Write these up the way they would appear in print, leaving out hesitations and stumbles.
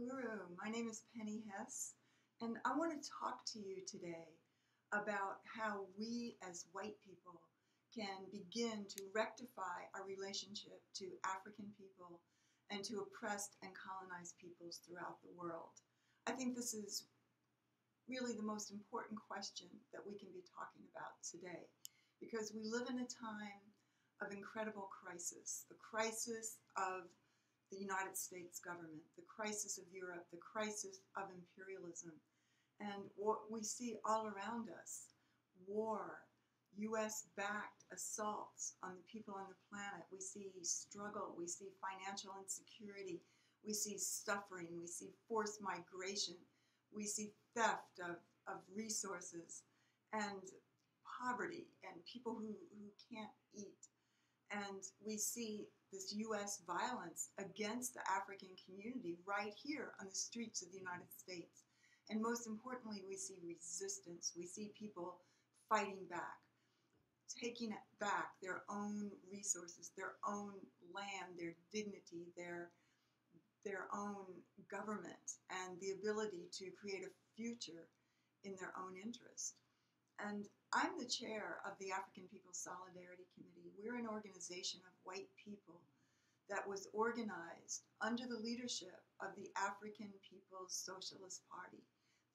Uhuru. My name is Penny Hess, and I want to talk to you today about how we as white people can begin to rectify our relationship to African people and to oppressed and colonized peoples throughout the world. I think this is really the most important question that we can be talking about today, because we live in a time of incredible crisis, the crisis of the United States government, the crisis of Europe, the crisis of imperialism, and what we see all around us, war, U.S.-backed assaults on the people on the planet. We see struggle, we see financial insecurity, we see suffering, we see forced migration, we see theft of resources, and poverty, and people who can't eat. And we see this U.S. violence against the African community right here on the streets of the United States. And most importantly, we see resistance. We see people fighting back, taking back their own resources, their own land, their dignity, their own government, and the ability to create a future in their own interest. And I'm the chair of the African People's Solidarity Committee. We're an organization of white people that was organized under the leadership of the African People's Socialist Party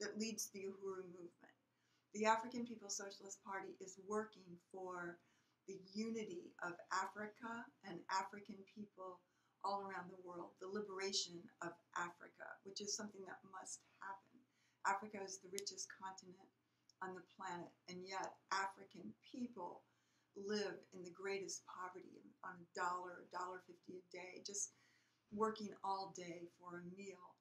that leads the Uhuru movement. The African People's Socialist Party is working for the unity of Africa and African people all around the world, the liberation of Africa, which is something that must happen. Africa is the richest continent on the planet, and yet African people live in the greatest poverty on $1.50 a day, just working all day for a meal.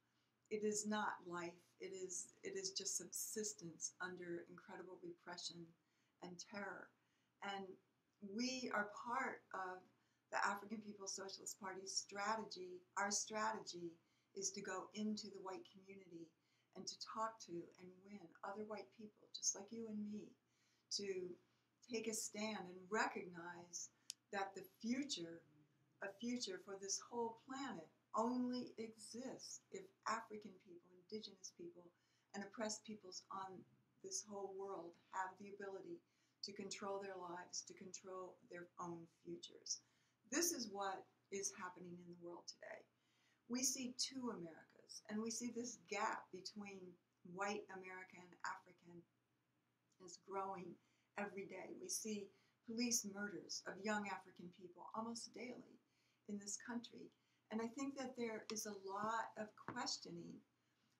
It is not life, it is just subsistence under incredible repression and terror. And we are part of the African People's Socialist Party's strategy. Our strategy is to go into the white community and to talk to and win other white people, just like you and me, to take a stand and recognize that the future, a future for this whole planet, only exists if African people, indigenous people, and oppressed peoples on this whole world have the ability to control their lives, to control their own futures. This is what is happening in the world today. We see two Americas. And we see this gap between white America and African is growing every day. We see police murders of young African people almost daily in this country. And I think that there is a lot of questioning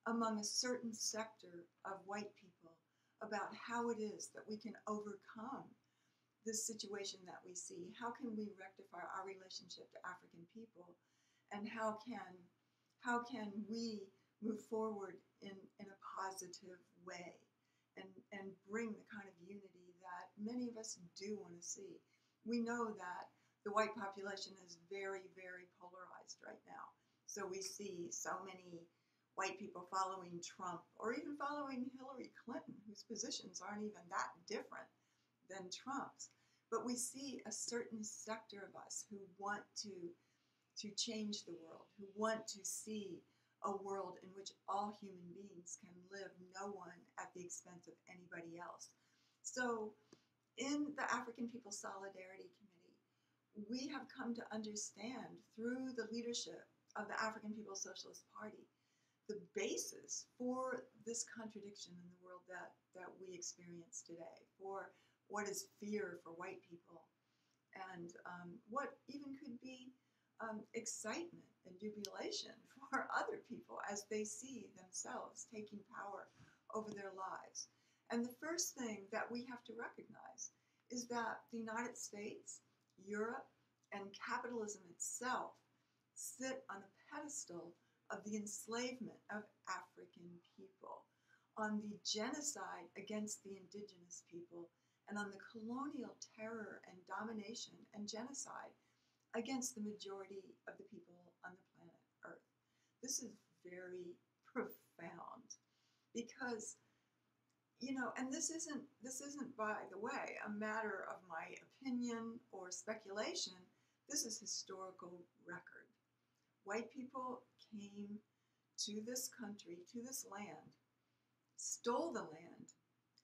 among a certain sector of white people about how it is that we can overcome this situation that we see. How can we rectify our relationship to African people? And how can we move forward in a positive way and bring the kind of unity that many of us do want to see? We know that the white population is very, very polarized right now. So we see so many white people following Trump or even following Hillary Clinton, whose positions aren't even that different than Trump's. But we see a certain sector of us who want to change the world, who want to see a world in which all human beings can live, no one at the expense of anybody else. So in the African People's Solidarity Committee, we have come to understand through the leadership of the African People's Socialist Party the basis for this contradiction in the world that we experience today, for what is fear for white people and what even could be excitement and jubilation for other people as they see themselves taking power over their lives. And the first thing that we have to recognize is that the United States, Europe, and capitalism itself sit on a pedestal of the enslavement of African people, on the genocide against the indigenous people, and on the colonial terror and domination and genocide against the majority of the people on the planet Earth. This is very profound because, you know, and this isn't, by the way, a matter of my opinion or speculation. This is historical record. White people came to this country, to this land, stole the land,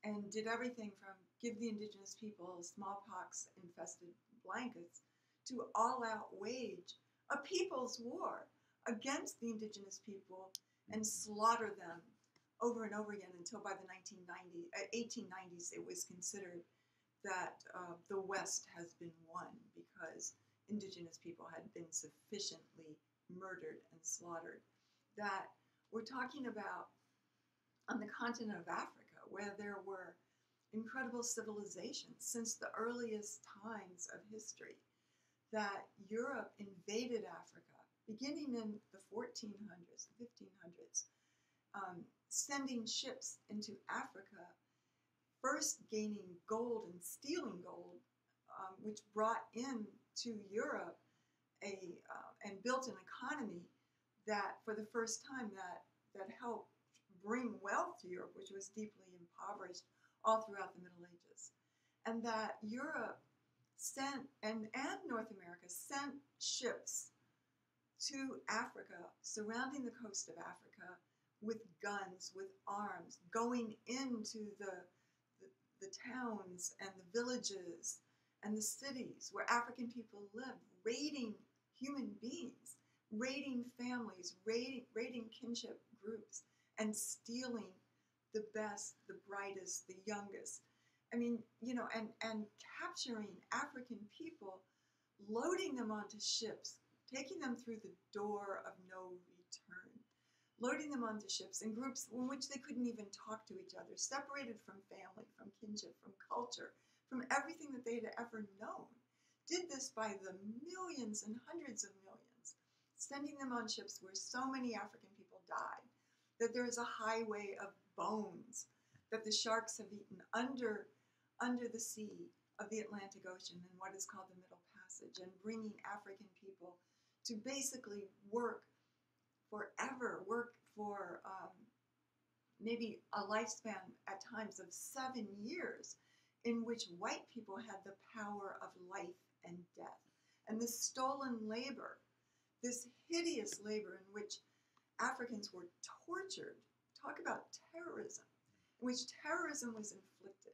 and did everything from give the indigenous people smallpox-infested blankets to all-out wage a people's war against the indigenous people and slaughter them over and over again until by the 1890s it was considered that the West has been won because indigenous people had been sufficiently murdered and slaughtered. That we're talking about on the continent of Africa, where there were incredible civilizations since the earliest times of history, that Europe invaded Africa, beginning in the 1400s, 1500s, sending ships into Africa, first gaining gold and stealing gold, which brought in to Europe and built an economy that, for the first time, that helped bring wealth to Europe, which was deeply impoverished all throughout the Middle Ages. And that Europe sent, and North America sent ships to Africa, surrounding the coast of Africa with guns, with arms, going into the towns and the villages and the cities where African people lived, raiding human beings, raiding families, raiding kinship groups, and stealing the best, the brightest, the youngest. I mean, you know, and capturing African people, loading them onto ships, taking them through the door of no return, loading them onto ships in groups in which they couldn't even talk to each other, separated from family, from kinship, from culture, from everything that they'd ever known. Did this by the millions and hundreds of millions, sending them on ships where so many African people died, that there is a highway of bones that the sharks have eaten under the sea of the Atlantic Ocean in what is called the Middle Passage, and bringing African people to basically work forever, work for maybe a lifespan at times of 7 years in which white people had the power of life and death. And this stolen labor, this hideous labor in which Africans were tortured, talk about terrorism, in which terrorism was inflicted.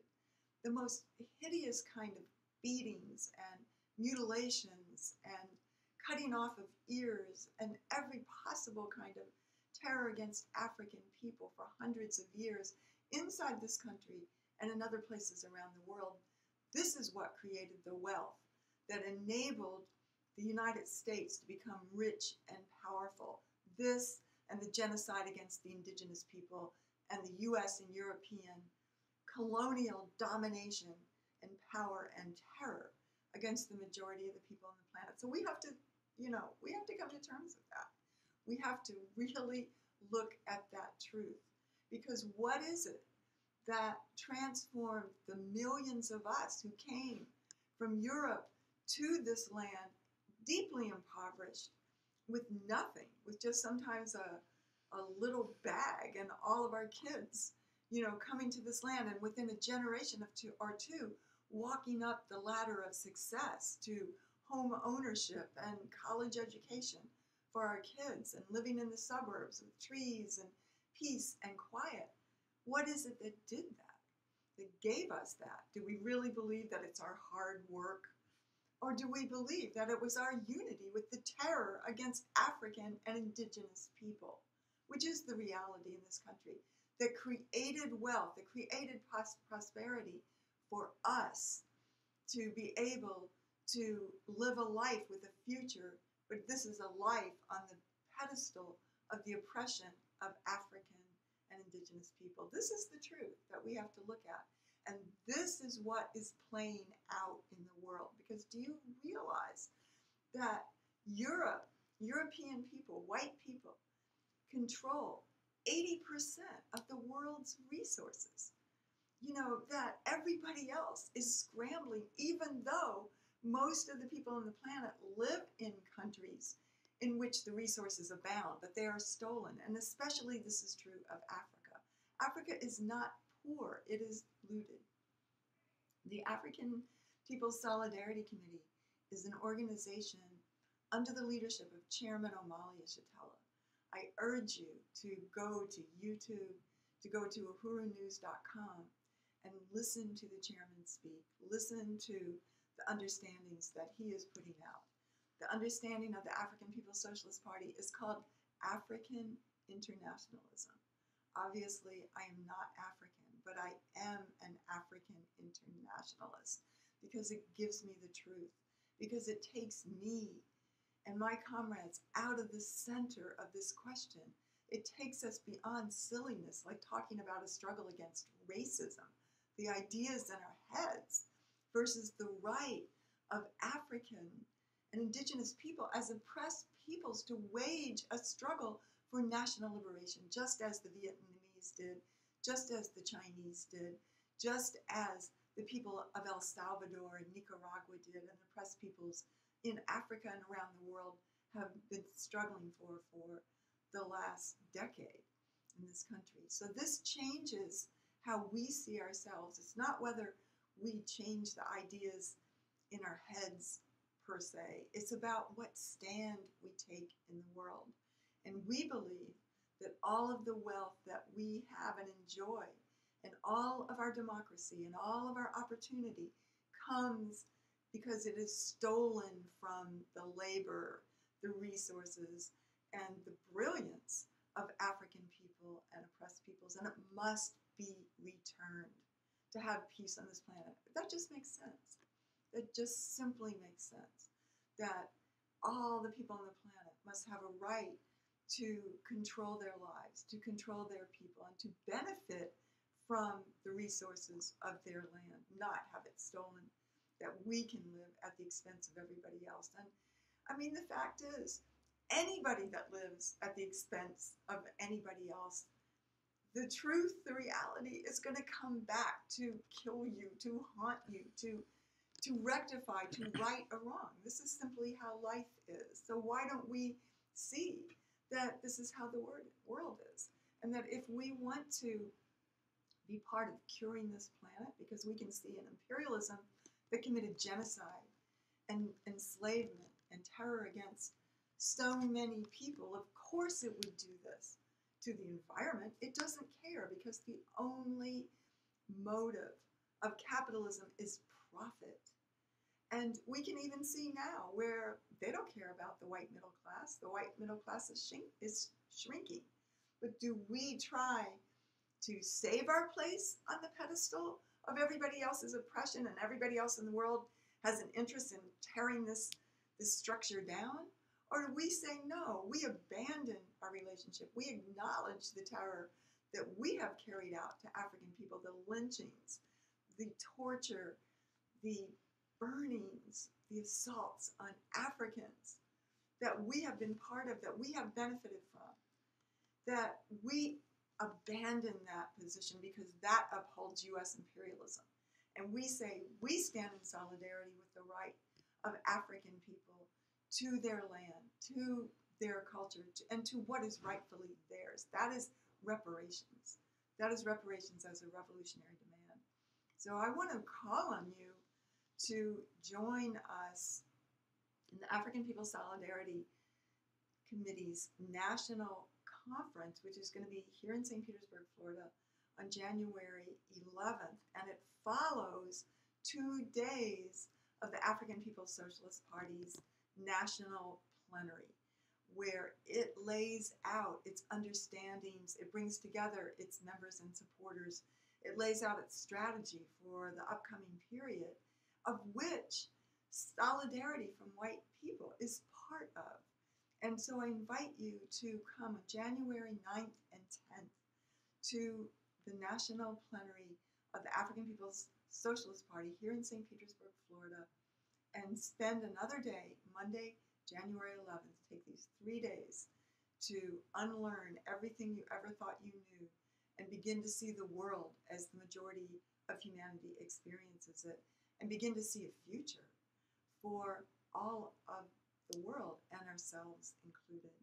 The most hideous kind of beatings and mutilations and cutting off of ears and every possible kind of terror against African people for hundreds of years inside this country and in other places around the world. This is what created the wealth that enabled the United States to become rich and powerful. This and the genocide against the indigenous people and the U.S. and European colonial domination and power and terror against the majority of the people on the planet. So we have to, you know, we have to come to terms with that. We have to really look at that truth, because what is it that transformed the millions of us who came from Europe to this land deeply impoverished, with nothing, with just sometimes a little bag, and all of our kids, you know, coming to this land and within a generation of two, walking up the ladder of success to home ownership and college education for our kids and living in the suburbs with trees and peace and quiet. What is it that did that, that gave us that? Do we really believe that it's our hard work? Or do we believe that it was our unity with the terror against African and indigenous people, which is the reality in this country, that created wealth, that created prosperity for us to be able to live a life with a future? But this is a life on the pedestal of the oppression of African and indigenous people. This is the truth that we have to look at. And this is what is playing out in the world. Because do you realize that Europe, European people, white people, control 80% of the world's resources? You know, that everybody else is scrambling, even though most of the people on the planet live in countries in which the resources abound, but they are stolen. And especially this is true of Africa. Africa is not poor, it is looted. The African People's Solidarity Committee is an organization under the leadership of Chairman Omali Yeshitela. I urge you to go to YouTube, to go to Uhurunews.com and listen to the chairman speak, listen to the understandings that he is putting out. The understanding of the African People's Socialist Party is called African internationalism. Obviously, I am not African, but I am an African internationalist because it gives me the truth, because it takes me and my comrades out of the center of this question. It takes us beyond silliness, like talking about a struggle against racism, the ideas in our heads, versus the right of African and indigenous people as oppressed peoples to wage a struggle for national liberation, just as the Vietnamese did, just as the Chinese did, just as the people of El Salvador and Nicaragua did, and the oppressed peoples in Africa and around the world have been struggling for the last decade in this country. So this changes how we see ourselves. It's not whether we change the ideas in our heads per se. It's about what stand we take in the world. And we believe that all of the wealth that we have and enjoy, and all of our democracy and all of our opportunity comes because it is stolen from the labor, the resources, and the brilliance of African people and oppressed peoples, and it must be returned to have peace on this planet. That just makes sense. That just simply makes sense, that all the people on the planet must have a right to control their lives, to control their people, and to benefit from the resources of their land, not have it stolen, that we can live at the expense of everybody else. And I mean, the fact is, anybody that lives at the expense of anybody else, the truth, the reality is going to come back to kill you, to haunt you, to rectify, to right a wrong. This is simply how life is. So why don't we see that this is how the world is? And that if we want to be part of curing this planet, because we can see an imperialism that committed genocide and enslavement and terror against so many people, of course it would do this to the environment. It doesn't care, because the only motive of capitalism is profit. And we can even see now where they don't care about the white middle class. The white middle class is shrinking. But do we try to save our place on the pedestal of everybody else's oppression, and everybody else in the world has an interest in tearing this structure down? Or do we say, no, we abandon our relationship. We acknowledge the terror that we have carried out to African people, the lynchings, the torture, the burnings, the assaults on Africans that we have been part of, that we have benefited from, that we abandon that position because that upholds U.S. imperialism. And we say we stand in solidarity with the right of African people to their land, to their culture, and to what is rightfully theirs. That is reparations. That is reparations as a revolutionary demand. So I want to call on you to join us in the African People's Solidarity Committee's National Conference, which is going to be here in St. Petersburg, Florida, on January 11th. And it follows 2 days of the African People's Socialist Party's National Plenary, where it lays out its understandings, it brings together its members and supporters, it lays out its strategy for the upcoming period, of which solidarity from white people is part of. And so I invite you to come on January 9th and 10th to the National Plenary of the African People's Socialist Party here in St. Petersburg, Florida, and spend another day, Monday, January 11th, take these 3 days to unlearn everything you ever thought you knew and begin to see the world as the majority of humanity experiences it, and begin to see a future for all of the world and ourselves included.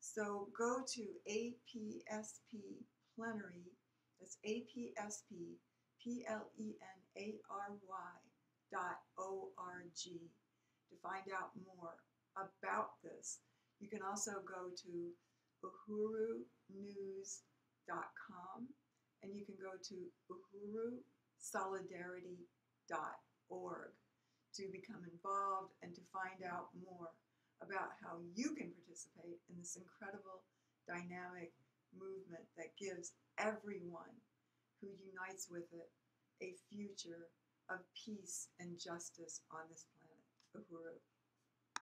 So go to APSP Plenary, that's APSPPLENARY.org to find out more about this. You can also go to Uhurunews.com, and you can go to UhuruSolidarity.org to become involved and to find out more about how you can participate in this incredible dynamic movement that gives everyone who unites with it a future of peace and justice on this planet. Uhuru.